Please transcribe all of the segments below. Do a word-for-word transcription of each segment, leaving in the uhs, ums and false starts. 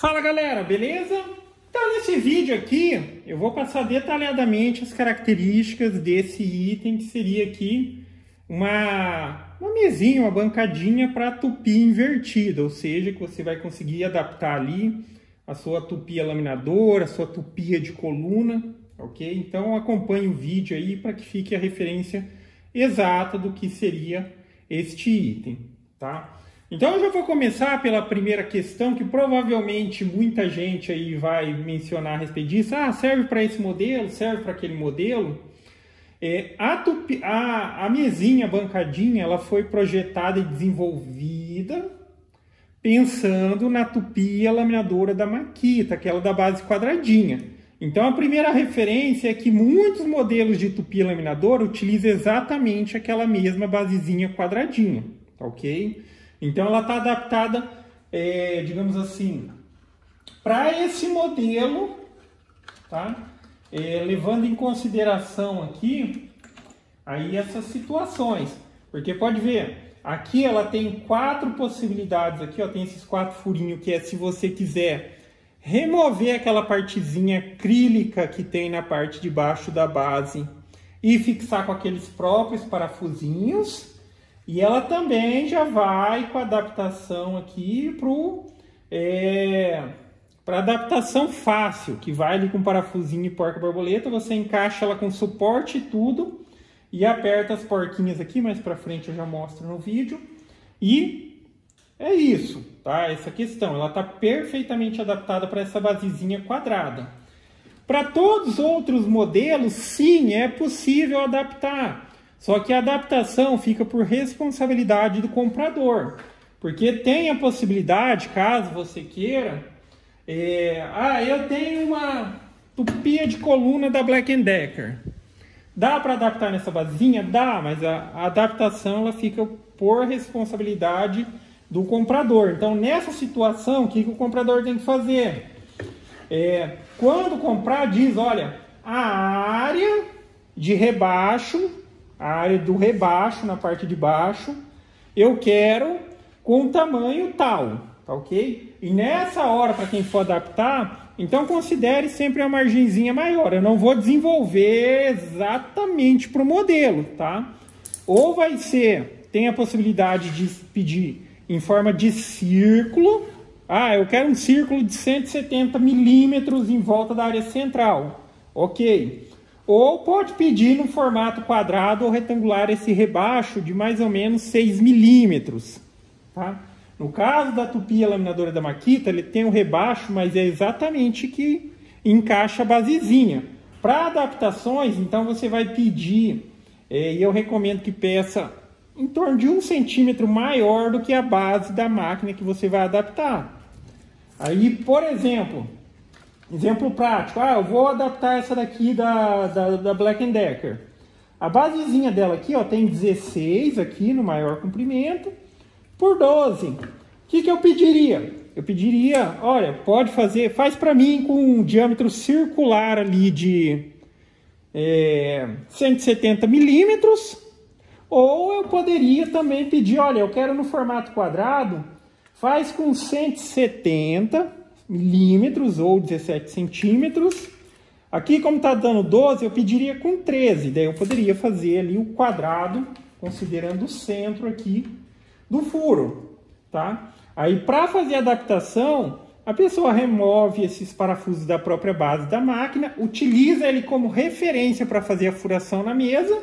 Fala galera, beleza? Então nesse vídeo aqui eu vou passar detalhadamente as características desse item que seria aqui uma, uma mesinha, uma bancadinha para tupia invertida, ou seja, que você vai conseguir adaptar ali a sua tupia laminadora, a sua tupia de coluna, ok? Então acompanhe o vídeo aí para que fique a referência exata do que seria este item, tá? Então eu já vou começar pela primeira questão que provavelmente muita gente aí vai mencionar a respeito disso. Ah, serve para esse modelo, serve para aquele modelo. É, a, tupi, a, a mesinha, a bancadinha, ela foi projetada e desenvolvida pensando na tupia laminadora da Makita, aquela da base quadradinha. Então a primeira referência é que muitos modelos de tupia laminadora utilizam exatamente aquela mesma basezinha quadradinha, tá ok? Então ela está adaptada, é, digamos assim, para esse modelo, tá? É, levando em consideração aqui aí essas situações, porque pode ver, aqui ela tem quatro possibilidades, aqui ó, tem esses quatro furinhos, que é se você quiser remover aquela partezinha acrílica que tem na parte de baixo da base e fixar com aqueles próprios parafusinhos. E ela também já vai com a adaptação aqui para é, adaptação fácil, que vai ali com parafusinho e porca-borboleta, você encaixa ela com suporte e tudo, e aperta as porquinhas aqui, mais para frente eu já mostro no vídeo. E é isso, tá? Essa questão, ela está perfeitamente adaptada para essa basezinha quadrada. Para todos os outros modelos, sim, é possível adaptar. Só que a adaptação fica por responsabilidade do comprador, porque tem a possibilidade, caso você queira, é, ah, eu tenho uma tupia de coluna da Black and Decker. Dá para adaptar nessa basezinha? Dá, mas a, a adaptação ela fica por responsabilidade do comprador. Então, nessa situação, o que, que o comprador tem que fazer? É, quando comprar, diz, olha, a área de rebaixo, a área do rebaixo, na parte de baixo, eu quero com tamanho tal, tá ok? E nessa hora, para quem for adaptar, então considere sempre a margenzinha maior. Eu não vou desenvolver exatamente para o modelo, tá? Ou vai ser, tem a possibilidade de pedir em forma de círculo. Ah, eu quero um círculo de cento e setenta milímetros em volta da área central, ok? Ou pode pedir no formato quadrado ou retangular esse rebaixo de mais ou menos seis milímetros. Tá? No caso da tupia laminadora da Makita, ele tem um rebaixo, mas é exatamente que encaixa a basezinha. Para adaptações, então você vai pedir, é, e eu recomendo que peça em torno de um centímetro maior do que a base da máquina que você vai adaptar. Aí, por exemplo... Exemplo prático, ah, eu vou adaptar essa daqui da, da, da Black and Decker. A basezinha dela aqui, ó, tem dezesseis aqui no maior comprimento, por doze. O que, que eu pediria? Eu pediria, olha, pode fazer, faz para mim com um diâmetro circular ali de é, cento e setenta milímetros, ou eu poderia também pedir, olha, eu quero no formato quadrado, faz com cento e setenta milímetros ou dezessete centímetros. Aqui, como está dando doze, eu pediria com treze, daí eu poderia fazer ali o quadrado considerando o centro aqui do furo, tá? Aí, para fazer a adaptação, a pessoa remove esses parafusos da própria base da máquina, utiliza ele como referência para fazer a furação na mesa,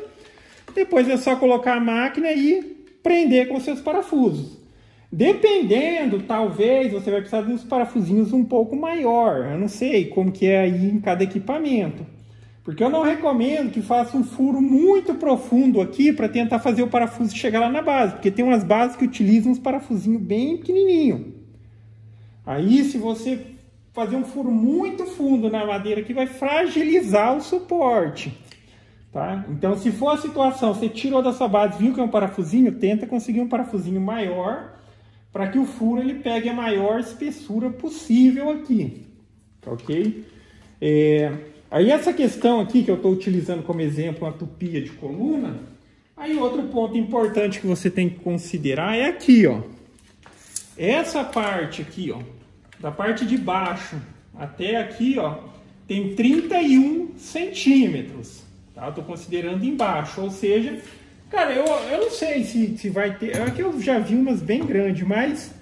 depois é só colocar a máquina e prender com seus parafusos. Dependendo, talvez, você vai precisar de uns parafusinhos um pouco maior. Eu não sei como que é aí em cada equipamento. Porque eu não recomendo que faça um furo muito profundo aqui para tentar fazer o parafuso chegar lá na base. Porque tem umas bases que utilizam uns parafusinhos bem pequenininhos. Aí, se você fazer um furo muito fundo na madeira aqui, vai fragilizar o suporte. Tá? Então, se for a situação, você tirou da sua base, viu que é um parafusinho, tenta conseguir um parafusinho maior, para que o furo ele pegue a maior espessura possível aqui, ok? É, aí essa questão aqui que eu estou utilizando como exemplo, uma tupia de coluna, aí outro ponto importante que você tem que considerar é aqui, ó. Essa parte aqui, ó, da parte de baixo até aqui, ó, tem trinta e um centímetros, tá? Eu tô considerando embaixo, ou seja, cara, eu, eu não sei se, se vai ter, é que eu já vi umas bem grandes, mas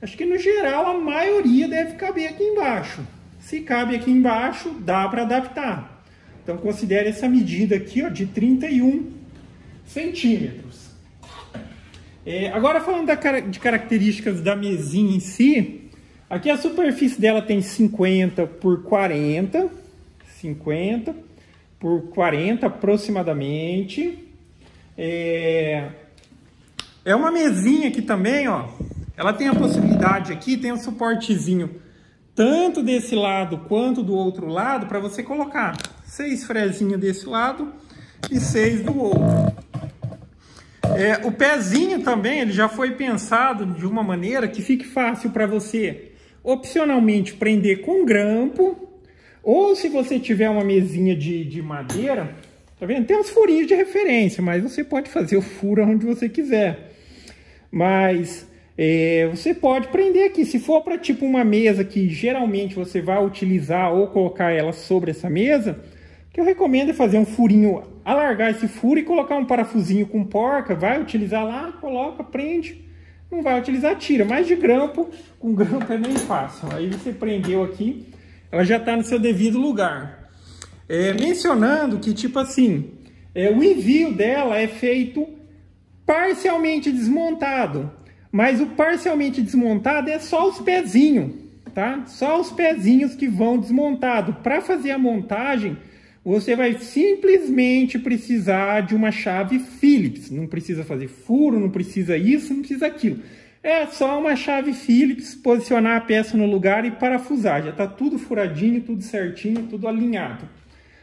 acho que no geral a maioria deve caber aqui embaixo. Se cabe aqui embaixo, dá para adaptar. Então considere essa medida aqui, ó, de trinta e um centímetros. É, agora falando da, de características da mesinha em si, aqui a superfície dela tem cinquenta por quarenta, cinquenta por quarenta aproximadamente. É, é uma mesinha aqui também, ó. Ela tem a possibilidade aqui, tem um suportezinho tanto desse lado quanto do outro lado para você colocar seis frezinhos desse lado e seis do outro. É, o pezinho também, ele já foi pensado de uma maneira que fique fácil para você opcionalmente prender com grampo, ou se você tiver uma mesinha de, de madeira, tá vendo? Tem uns furinhos de referência, mas você pode fazer o furo onde você quiser. Mas é, você pode prender aqui, se for para tipo uma mesa que geralmente você vai utilizar ou colocar ela sobre essa mesa, o que eu recomendo é fazer um furinho, alargar esse furo e colocar um parafusinho com porca, vai utilizar lá, coloca, prende, não vai utilizar, tira, mas de grampo, com grampo é bem fácil. Aí você prendeu aqui, ela já está no seu devido lugar. É, mencionando que, tipo assim, é, o envio dela é feito parcialmente desmontado, mas o parcialmente desmontado é só os pezinhos, tá? Só os pezinhos que vão desmontado. Para fazer a montagem, você vai simplesmente precisar de uma chave Phillips. Não precisa fazer furo, não precisa isso, não precisa aquilo. É só uma chave Phillips, posicionar a peça no lugar e parafusar. Já está tudo furadinho, tudo certinho, tudo alinhado.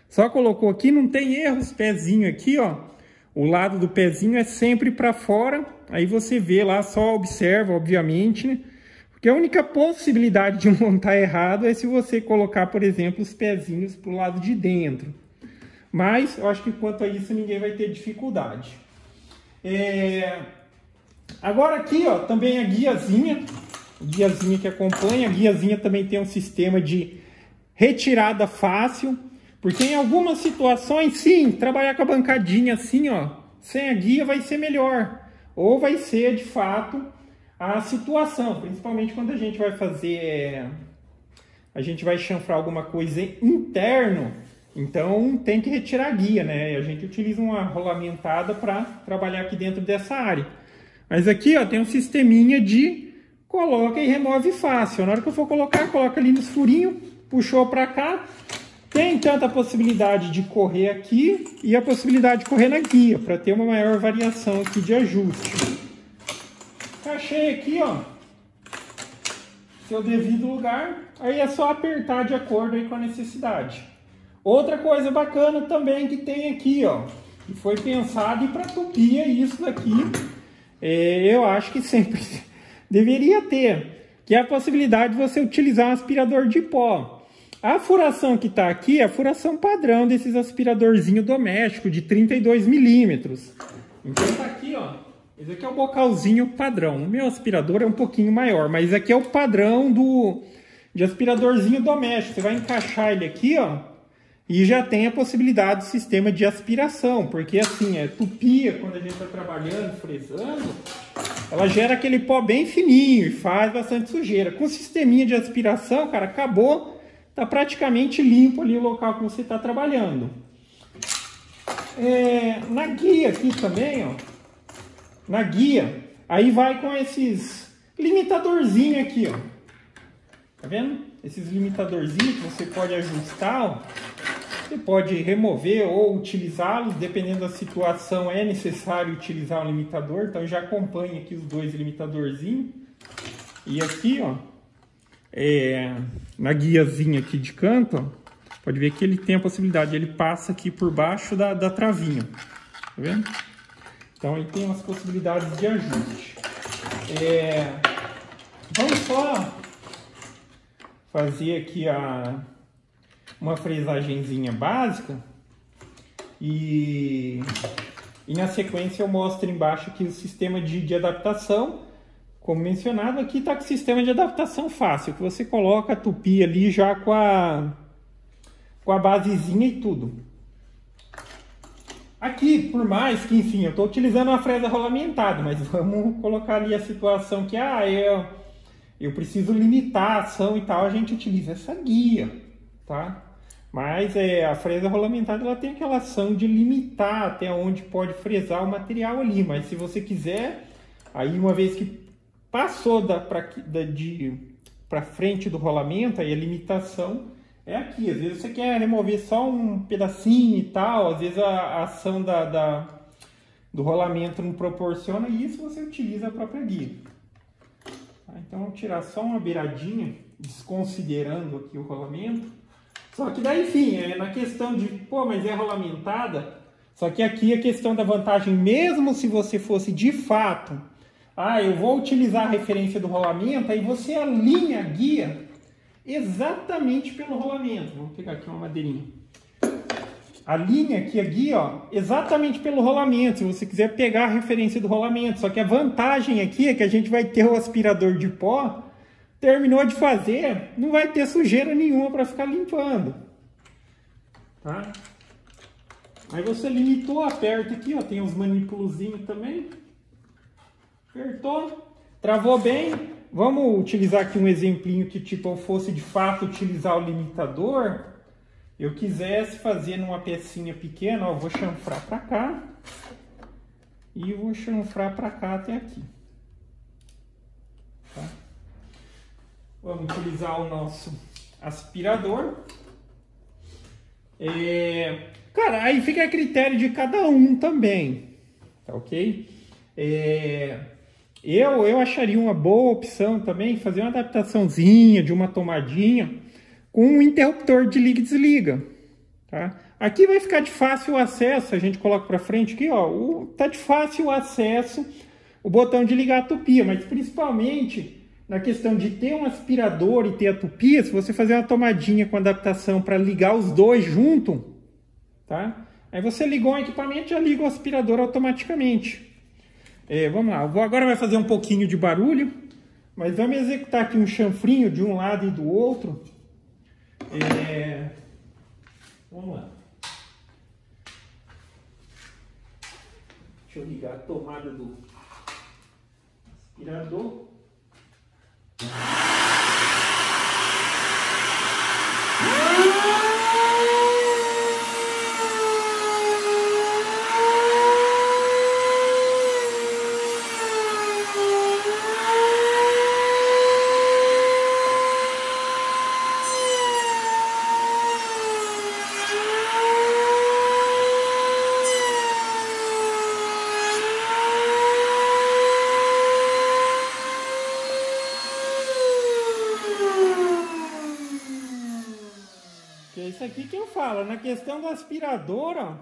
Só colocou aqui, não tem erros, pezinho aqui, ó. O lado do pezinho é sempre para fora. Aí você vê lá, só observa, obviamente, né? Porque a única possibilidade de montar errado é se você colocar, por exemplo, os pezinhos para o lado de dentro. Mas eu acho que quanto a isso ninguém vai ter dificuldade. É... Agora aqui, ó, também a guiazinha, guiazinha que acompanha. A guiazinha também tem um sistema de retirada fácil, porque em algumas situações, sim, trabalhar com a bancadinha assim, ó, sem a guia vai ser melhor. Ou vai ser, de fato, a situação, principalmente quando a gente vai fazer, a gente vai chanfrar alguma coisa interno, então tem que retirar a guia, né? A gente utiliza uma rolamentada para trabalhar aqui dentro dessa área. Mas aqui, ó, tem um sisteminha de coloca e remove fácil. Na hora que eu for colocar, coloca ali nos furinhos, puxou para cá, tem tanta possibilidade de correr aqui e a possibilidade de correr na guia, para ter uma maior variação aqui de ajuste. Achei aqui, ó, seu devido lugar, aí é só apertar de acordo aí com a necessidade. Outra coisa bacana também que tem aqui, ó, que foi pensado e para tupia isso daqui, é, eu acho que sempre deveria ter, que é a possibilidade de você utilizar um aspirador de pó. A furação que está aqui é a furação padrão desses aspiradorzinhos domésticos de trinta e dois milímetros. Então tá aqui, ó. Esse aqui é o bocalzinho padrão. O meu aspirador é um pouquinho maior, mas aqui é o padrão do, de aspiradorzinho doméstico. Você vai encaixar ele aqui, ó, e já tem a possibilidade do sistema de aspiração, porque assim, é tupia, quando a gente está trabalhando, fresando, ela gera aquele pó bem fininho e faz bastante sujeira. Com o sisteminha de aspiração, cara, acabou, tá praticamente limpo ali o local que você está trabalhando. É, na guia aqui também, ó, na guia, aí vai com esses limitadorzinhos aqui, ó. Tá vendo? Esses limitadorzinhos que você pode ajustar, ó. Você pode remover ou utilizá-los, dependendo da situação é necessário utilizar o limitador. Então já acompanha aqui os dois limitadorzinhos. E aqui, ó, é, na guiazinha aqui de canto, ó, pode ver que ele tem a possibilidade, ele passa aqui por baixo da, da travinha. Tá vendo? Então, ele tem umas possibilidades de ajuste. É, vamos só fazer aqui a, uma fresagenzinha básica. E, e na sequência eu mostro embaixo aqui o sistema de, de adaptação. Como mencionado, aqui está com o sistema de adaptação fácil, que você coloca a tupia ali já com a, com a basezinha e tudo. Aqui, por mais que, enfim, eu estou utilizando uma fresa rolamentada, mas vamos colocar ali a situação que, ah, eu, eu preciso limitar a ação e tal, a gente utiliza essa guia, tá? Mas é, a fresa rolamentada ela tem aquela ação de limitar até onde pode fresar o material ali, mas se você quiser, aí uma vez que passou da, pra, da, de, pra frente do rolamento, aí a limitação é aqui. Às vezes você quer remover só um pedacinho e tal, às vezes a, a ação da, da, do rolamento não proporciona isso, você utiliza a própria guia. Tá, então eu vou tirar só uma beiradinha, desconsiderando aqui o rolamento. Só que daí, enfim, é na questão de, pô, mas é rolamentada. Só que aqui a questão da vantagem, mesmo se você fosse de fato, ah, eu vou utilizar a referência do rolamento, aí você alinha a guia exatamente pelo rolamento. Vou pegar aqui uma madeirinha. Alinha aqui a guia, ó, exatamente pelo rolamento, se você quiser pegar a referência do rolamento. Só que a vantagem aqui é que a gente vai ter o aspirador de pó. Terminou de fazer, não vai ter sujeira nenhuma para ficar limpando. Tá? Aí você limitou, aperta aqui, ó, tem uns manipulozinhos também. Apertou, travou bem. Vamos utilizar aqui um exemplinho que tipo eu fosse de fato utilizar o limitador. Eu quisesse fazer numa pecinha pequena, ó, vou chanfrar para cá. E vou chanfrar para cá até aqui. Tá? Vamos utilizar o nosso aspirador. É... Cara, aí fica a critério de cada um também, tá ok? É... Eu, eu acharia uma boa opção também fazer uma adaptaçãozinha de uma tomadinha com um interruptor de liga e desliga, tá? Aqui vai ficar de fácil acesso, a gente coloca para frente aqui, ó, o... tá de fácil acesso o botão de ligar a tupia, mas principalmente... Na questão de ter um aspirador e ter a tupia, se você fazer uma tomadinha com adaptação para ligar os dois junto, tá? Aí você ligou o equipamento e já liga o aspirador automaticamente. É, vamos lá, eu vou, agora vai fazer um pouquinho de barulho, mas vamos executar aqui um chanfrinho de um lado e do outro. É, vamos lá. Deixa eu ligar a tomada do aspirador. Isso aqui que eu falo, na questão da aspiradora,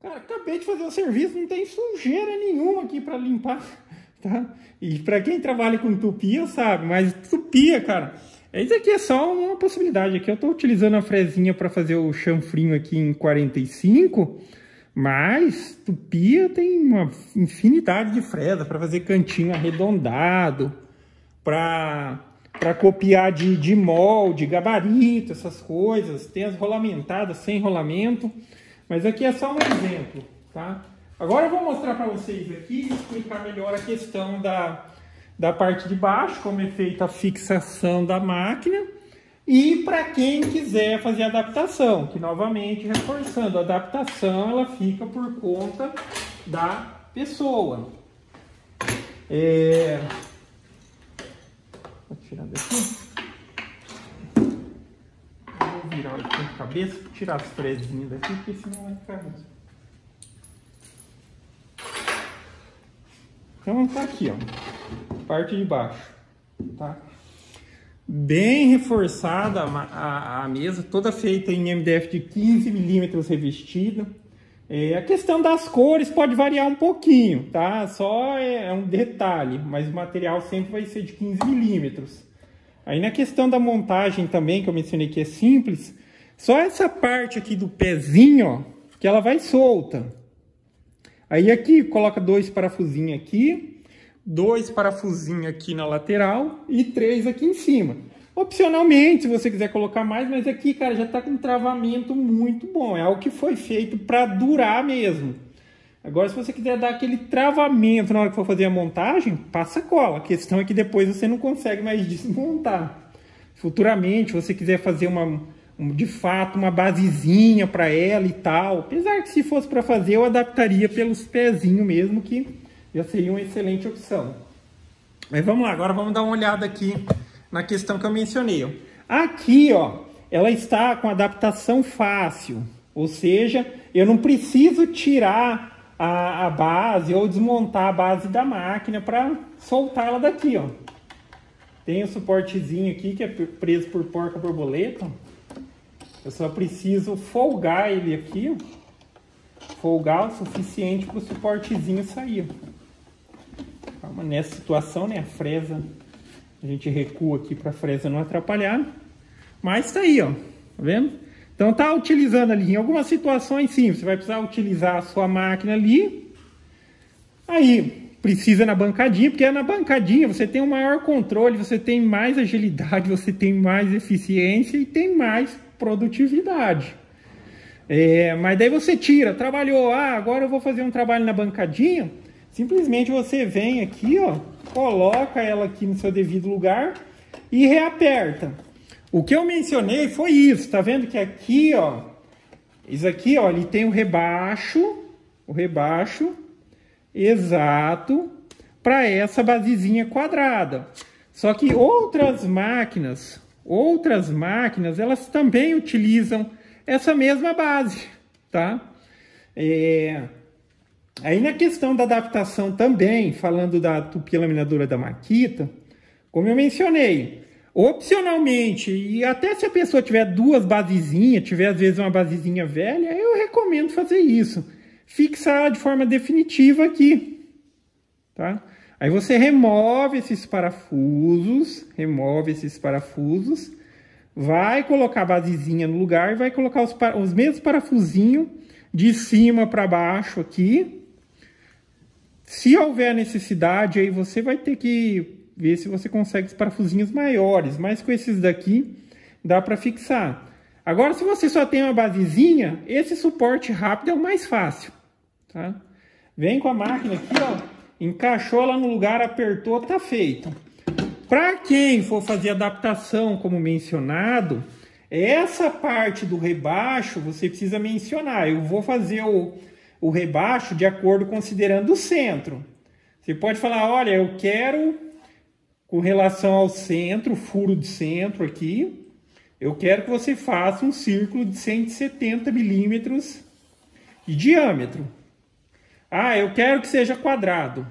cara, acabei de fazer o serviço, não tem sujeira nenhuma aqui para limpar, tá? E para quem trabalha com tupia, sabe, mas tupia, cara, isso aqui é só uma possibilidade. Aqui eu tô utilizando a fresinha para fazer o chanfrinho aqui em quarenta e cinco, mas tupia tem uma infinidade de fresa para fazer cantinho arredondado, para... para copiar de, de molde, gabarito, essas coisas. Tem as rolamentadas sem rolamento. Mas aqui é só um exemplo, tá? Agora eu vou mostrar para vocês aqui, explicar melhor a questão da, da parte de baixo, como é feita a fixação da máquina. E para quem quiser fazer adaptação, que novamente, reforçando, a adaptação ela fica por conta da pessoa. É... Vou tirar daqui. Vou virar ele com a cabeça, tirar as fresinhas daqui, porque senão vai ficar ruim. Então tá aqui, ó. Parte de baixo, tá? Bem reforçada a, a, a mesa, toda feita em M D F de quinze milímetros revestida. É, a questão das cores pode variar um pouquinho, tá? Só é, é um detalhe, mas o material sempre vai ser de quinze milímetros. Aí na questão da montagem também, que eu mencionei que é simples, só essa parte aqui do pezinho, ó, que ela vai solta. Aí aqui, coloca dois parafusinhos aqui, dois parafusinhos aqui na lateral e três aqui em cima. Opcionalmente, se você quiser colocar mais, mas aqui, cara, já tá com um travamento muito bom. É algo que foi feito para durar mesmo. Agora, se você quiser dar aquele travamento na hora que for fazer a montagem, passa cola. A questão é que depois você não consegue mais desmontar. Futuramente, se você quiser fazer uma, um, de fato, uma basezinha para ela e tal, apesar que se fosse para fazer, eu adaptaria pelos pezinhos mesmo, que já seria uma excelente opção. Mas vamos lá, agora vamos dar uma olhada aqui na questão que eu mencionei. Aqui, ó, ela está com adaptação fácil, ou seja, eu não preciso tirar a, a base ou desmontar a base da máquina para soltar ela daqui, ó. Tem o suportezinho aqui que é preso por porca borboleta. Eu só preciso folgar ele aqui, ó. Folgar o suficiente para o suportezinho sair. Calma, nessa situação, né, a fresa... A gente recua aqui para a fresa não atrapalhar. Mas tá aí, ó. Tá vendo? Então tá utilizando ali. Em algumas situações, sim, você vai precisar utilizar a sua máquina ali. Aí, precisa na bancadinha, porque é na bancadinha você tem um maior controle, você tem mais agilidade, você tem mais eficiência e tem mais produtividade. É, mas daí você tira, trabalhou. Ah, agora eu vou fazer um trabalho na bancadinha. Simplesmente você vem aqui, ó, coloca ela aqui no seu devido lugar e reaperta. O que eu mencionei foi isso, tá vendo que aqui, ó, isso aqui, ó, ele tem o rebaixo, o rebaixo exato para essa basezinha quadrada. Só que outras máquinas, outras máquinas, elas também utilizam essa mesma base, tá? É... Aí na questão da adaptação também, falando da tupia laminadora da Makita, como eu mencionei, opcionalmente, e até se a pessoa tiver duas basezinhas, tiver às vezes uma basezinha velha, eu recomendo fazer isso. Fixar de forma definitiva aqui, tá? Aí você remove esses parafusos, remove esses parafusos, vai colocar a basezinha no lugar e vai colocar os, os mesmos parafusinhos de cima para baixo aqui. Se houver necessidade, aí você vai ter que ver se você consegue os parafusinhos maiores, mas com esses daqui dá para fixar. Agora, se você só tem uma basezinha, esse suporte rápido é o mais fácil, tá? Vem com a máquina aqui, ó, encaixou ela no lugar, apertou, tá feito. Para quem for fazer adaptação, como mencionado, essa parte do rebaixo você precisa mencionar. Eu vou fazer o o rebaixo de acordo considerando o centro. Você pode falar, olha, eu quero, com relação ao centro, furo de centro aqui, eu quero que você faça um círculo de cento e setenta milímetros de diâmetro. Ah, eu quero que seja quadrado.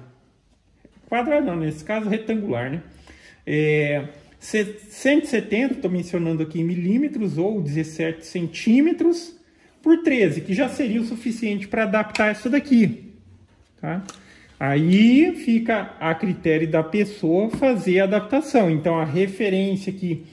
Quadrado não, nesse caso retangular, né? É, cento e setenta, estou mencionando aqui em milímetros, ou dezessete centímetros, por treze, que já seria o suficiente para adaptar isso daqui, tá? Aí fica a critério da pessoa fazer a adaptação. Então a referência aqui,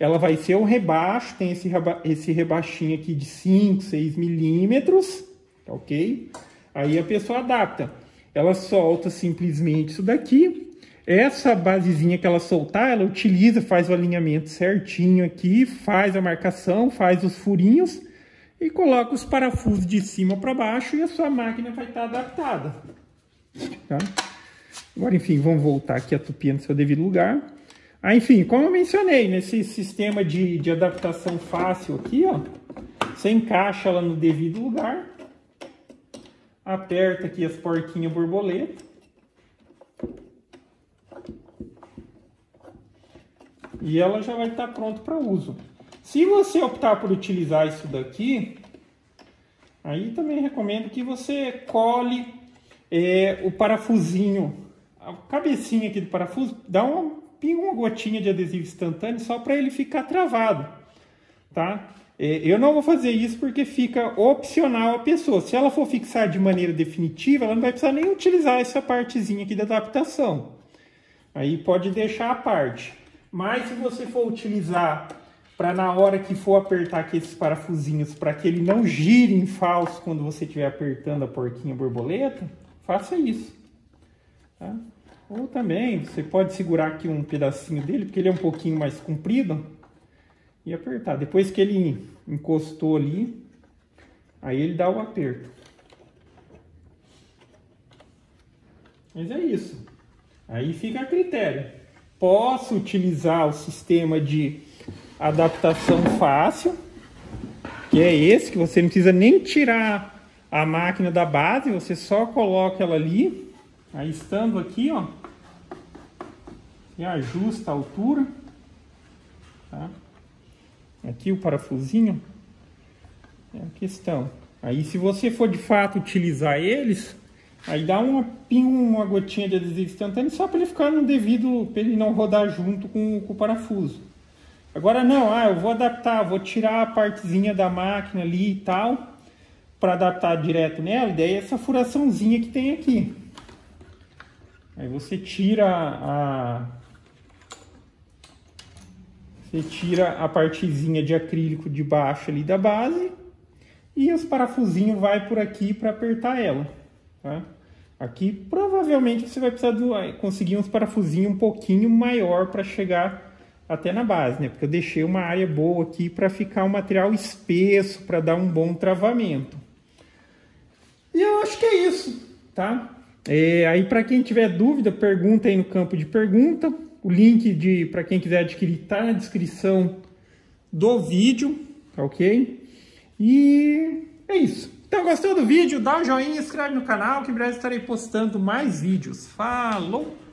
ela vai ser o rebaixo, tem esse, reba esse rebaixinho aqui de cinco, seis milímetros, ok? Aí a pessoa adapta, ela solta simplesmente isso daqui, essa basezinha que ela soltar, ela utiliza, faz o alinhamento certinho aqui, faz a marcação, faz os furinhos, e coloca os parafusos de cima para baixo e a sua máquina vai estar adaptada, tá? Agora, enfim, vamos voltar aqui a tupia no seu devido lugar. Ah, enfim, como eu mencionei, nesse sistema de, de adaptação fácil aqui, ó, você encaixa ela no devido lugar, aperta aqui as porquinhas borboleta e ela já vai estar pronta para uso. Se você optar por utilizar isso daqui, aí também recomendo que você cole é, o parafusinho, a cabecinha aqui do parafuso, dá uma, uma gotinha de adesivo instantâneo só para ele ficar travado, tá? É, eu não vou fazer isso porque fica opcional a pessoa. Se ela for fixar de maneira definitiva, ela não vai precisar nem utilizar essa partezinha aqui da adaptação. Aí pode deixar a parte. Mas se você for utilizar... para na hora que for apertar aqui esses parafusinhos, para que ele não gire em falso quando você estiver apertando a porquinha borboleta, faça isso, tá? Ou também, você pode segurar aqui um pedacinho dele, porque ele é um pouquinho mais comprido, e apertar. Depois que ele encostou ali, aí ele dá o aperto. Mas é isso. Aí fica a critério. Posso utilizar o sistema de adaptação fácil, que é esse, que você não precisa nem tirar a máquina da base, você só coloca ela ali. Aí, estando aqui, ó, e ajusta a altura, tá? Aqui o parafusinho é a questão. Aí, se você for de fato utilizar eles, aí dá uma, uma gotinha de adesivo instantâneo só para ele ficar no devido, para ele não rodar junto com, com o parafuso. Agora não, ah, eu vou adaptar, vou tirar a partezinha da máquina ali e tal, para adaptar direto nela, e daí essa furaçãozinha que tem aqui. Aí você tira a você tira a partezinha de acrílico de baixo ali da base e os parafusinhos vai por aqui para apertar ela, tá? Aqui provavelmente você vai precisar do, conseguir uns parafusinhos um pouquinho maior para chegar até na base, né? Porque eu deixei uma área boa aqui para ficar um material espesso, para dar um bom travamento. E eu acho que é isso, tá? É, aí para quem tiver dúvida, pergunta aí no campo de pergunta. O link de para quem quiser adquirir está na descrição do vídeo, ok? E é isso. Então, gostou do vídeo? Dá um joinha, inscreve no canal que em breve estarei postando mais vídeos. Falou!